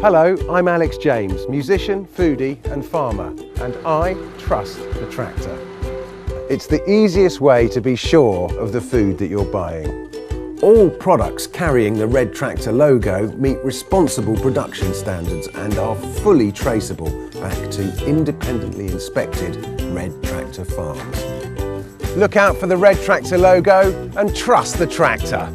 Hello, I'm Alex James, musician, foodie and farmer, and I trust the tractor. It's the easiest way to be sure of the food that you're buying. All products carrying the Red Tractor logo meet responsible production standards and are fully traceable back to independently inspected Red Tractor farms. Look out for the Red Tractor logo and trust the tractor.